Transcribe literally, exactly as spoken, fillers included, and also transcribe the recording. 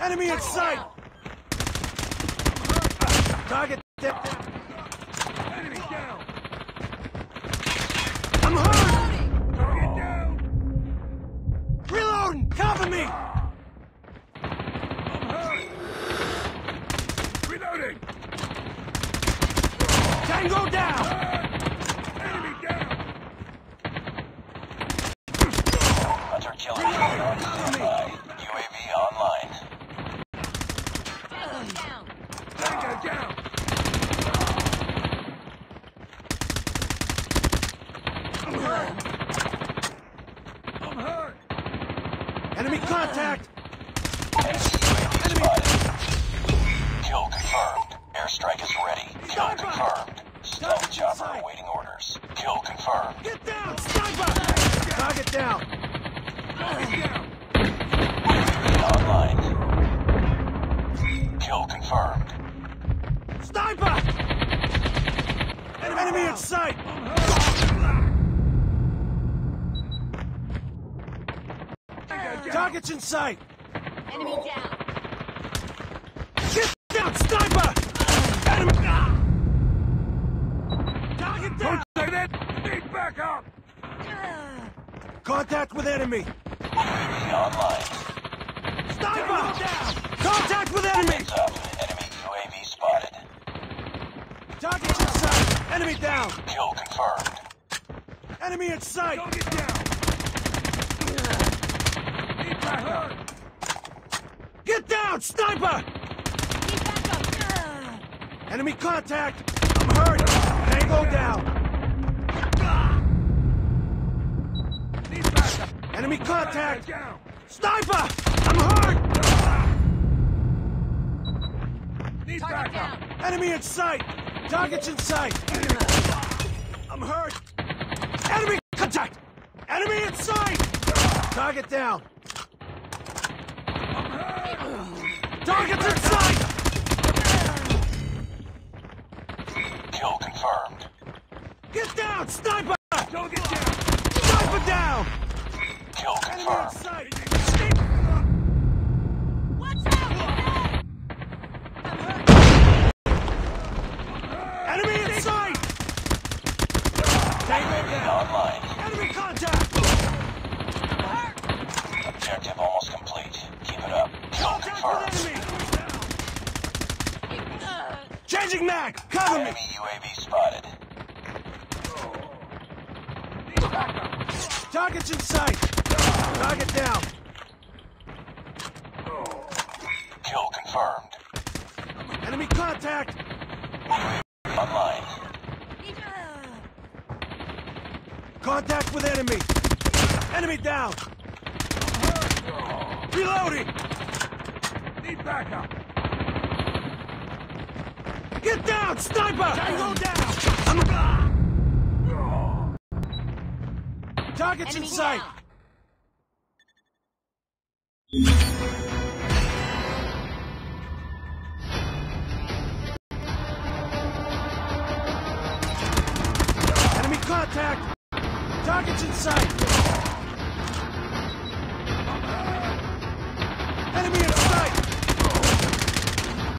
Enemy in sight! Target down. Enemy down! I'm hurt! Target down! Reloading! Cover me! I'm hurt! Reloading! Tango down! Enemy contact! U A V spotted. Kill confirmed. Airstrike is ready. Kill confirmed. Stealth chopper awaiting orders. Kill confirmed. Get down! Sniper! Target down! Target down! U A V online. Kill confirmed. Sniper! Enemy in sight! Target's in sight! Enemy down! Get down, sniper! Enemy down! Target down! Get back up! Contact with enemy! U A V online! Sniper! Down! Contact with enemy! Up. Enemy U A V spotted. Target's in sight! Enemy down! Kill confirmed. Enemy in sight! Target down! Get down, sniper! Keep back up. Enemy contact! I'm hurt! Tango down! Keep back up. Enemy contact! Sniper! I'm hurt! Keep back up. Enemy in sight! Target's in sight! I'm hurt! Enemy contact! Enemy in sight! Target down! Target's in sight! Kill confirmed. Get down, sniper! Don't get down! Sniper down! Kill confirmed. Enemy in sight! Watch out! I'm hurt! Enemy in sight! Tango down! Online. Enemy contact! I'm hurt! Objective almost complete. Keep it up. Kill confirmed. Changing mag! Cover me! Enemy U A V spotted. Target's in sight! Target down! Kill confirmed. Enemy contact! U A V online. Contact with enemy! Enemy down! Reloading! Need backup! Get down, sniper! Tango down! I'm... Target's enemy in sight! Down. Enemy contact! Target's in sight! Enemy in